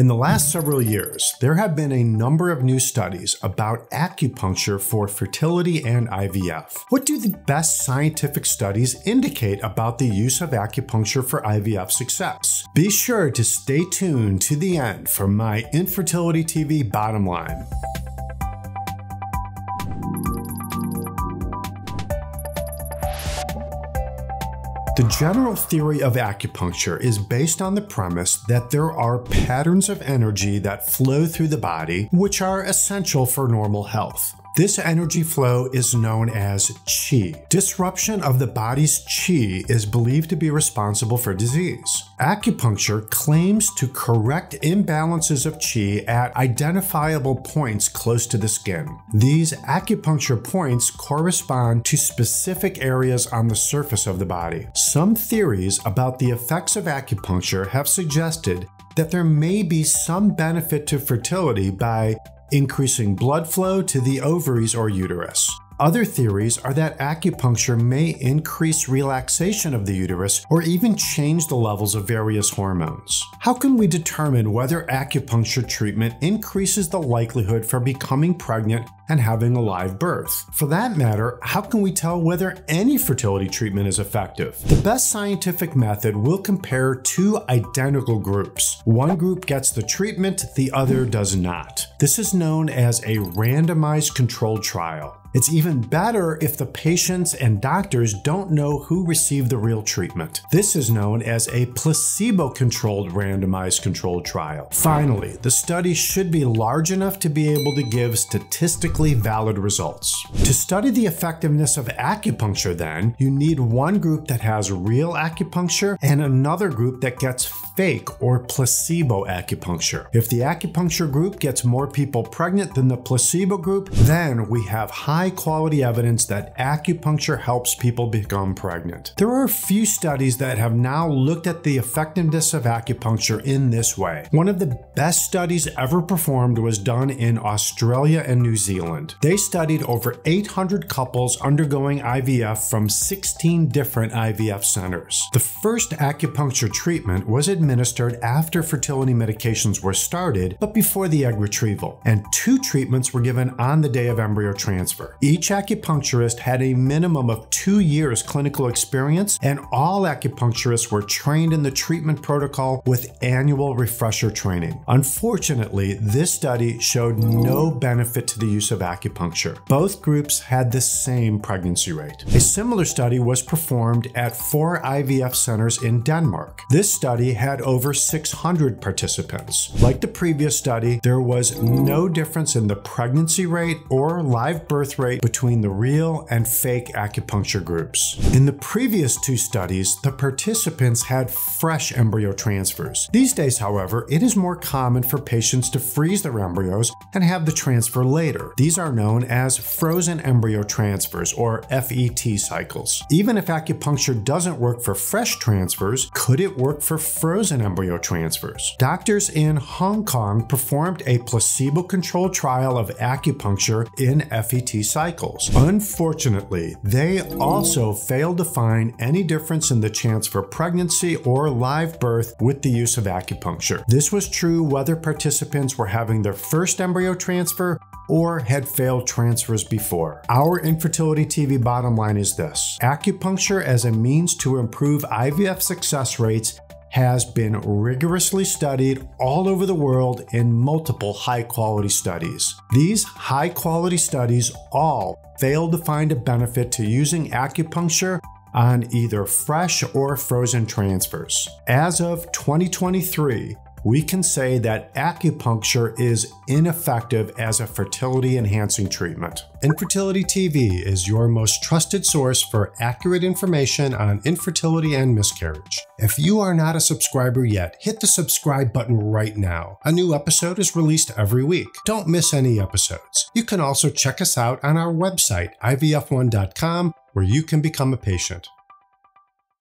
In the last several years, there have been a number of new studies about acupuncture for fertility and IVF. What do the best scientific studies indicate about the use of acupuncture for IVF success? Be sure to stay tuned to the end for my Infertility TV bottom line. The general theory of acupuncture is based on the premise that there are patterns of energy that flow through the body, which are essential for normal health. This energy flow is known as qi. Disruption of the body's qi is believed to be responsible for disease. Acupuncture claims to correct imbalances of qi at identifiable points close to the skin. These acupuncture points correspond to specific areas on the surface of the body. Some theories about the effects of acupuncture have suggested that there may be some benefit to fertility by increasing blood flow to the ovaries or uterus. Other theories are that acupuncture may increase relaxation of the uterus or even change the levels of various hormones. How can we determine whether acupuncture treatment increases the likelihood for becoming pregnant and having a live birth? For that matter, how can we tell whether any fertility treatment is effective? The best scientific method will compare two identical groups. One group gets the treatment, the other does not. This is known as a randomized controlled trial. It's even better if the patients and doctors don't know who received the real treatment. This is known as a placebo-controlled randomized controlled trial. Finally, the study should be large enough to be able to give statistically valid results. To study the effectiveness of acupuncture then, you need one group that has real acupuncture and another group that gets fake or placebo acupuncture. If the acupuncture group gets more people pregnant than the placebo group, then we have high-quality evidence that acupuncture helps people become pregnant. There are a few studies that have now looked at the effectiveness of acupuncture in this way. One of the best studies ever performed was done in Australia and New Zealand. They studied over 800 couples undergoing IVF from 16 different IVF centers. The first acupuncture treatment was administered after fertility medications were started, but before the egg retrieval, and two treatments were given on the day of embryo transfer. Each acupuncturist had a minimum of 2 years clinical experience, and all acupuncturists were trained in the treatment protocol with annual refresher training. Unfortunately, this study showed no benefit to the use of acupuncture. Both groups had the same pregnancy rate. A similar study was performed at 4 IVF centers in Denmark. This study had over 600 participants. Like the previous study, there was no difference in the pregnancy rate or live birth rate between the real and fake acupuncture groups. In the previous two studies, the participants had fresh embryo transfers. These days, however, it is more common for patients to freeze their embryos and have the transfer later. These are known as frozen embryo transfers, or FET cycles. Even if acupuncture doesn't work for fresh transfers, could it work for frozen embryo transfers? Doctors in Hong Kong performed a placebo-controlled trial of acupuncture in FET cycles. Unfortunately, they also failed to find any difference in the chance for pregnancy or live birth with the use of acupuncture. This was true whether participants were having their first embryo transfer or had failed transfers before. Our Infertility TV bottom line is this: acupuncture as a means to improve IVF success rates has been rigorously studied all over the world in multiple high-quality studies. These high-quality studies all failed to find a benefit to using acupuncture on either fresh or frozen transfers. As of 2023, we can say that acupuncture is ineffective as a fertility-enhancing treatment. Infertility TV is your most trusted source for accurate information on infertility and miscarriage. If you are not a subscriber yet, hit the subscribe button right now. A new episode is released every week. Don't miss any episodes. You can also check us out on our website, IVF1.com, where you can become a patient.